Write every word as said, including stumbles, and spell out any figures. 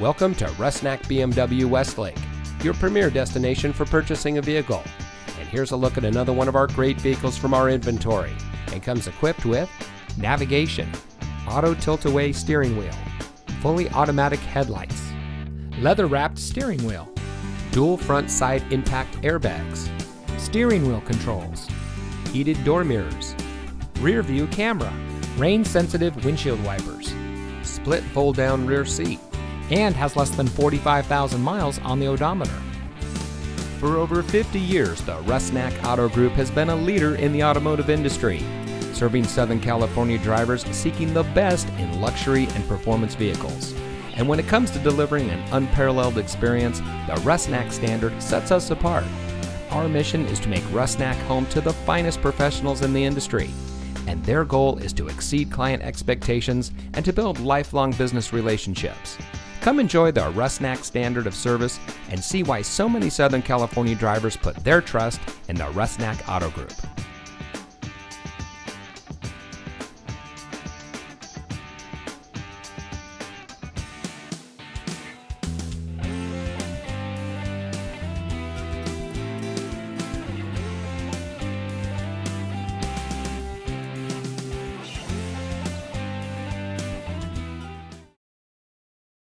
Welcome to Rusnak B M W Westlake, your premier destination for purchasing a vehicle. And here's a look at another one of our great vehicles from our inventory, and comes equipped with navigation, auto tilt-away steering wheel, fully automatic headlights, leather-wrapped steering wheel, dual front side impact airbags, steering wheel controls, heated door mirrors, rear view camera, rain-sensitive windshield wipers, split fold-down rear seat, and has less than forty-five thousand miles on the odometer. For over fifty years, the Rusnak Auto Group has been a leader in the automotive industry, serving Southern California drivers seeking the best in luxury and performance vehicles. And when it comes to delivering an unparalleled experience, the Rusnak standard sets us apart. Our mission is to make Rusnak home to the finest professionals in the industry, and their goal is to exceed client expectations and to build lifelong business relationships. Come enjoy the Rusnak standard of service and see why so many Southern California drivers put their trust in the Rusnak Auto Group.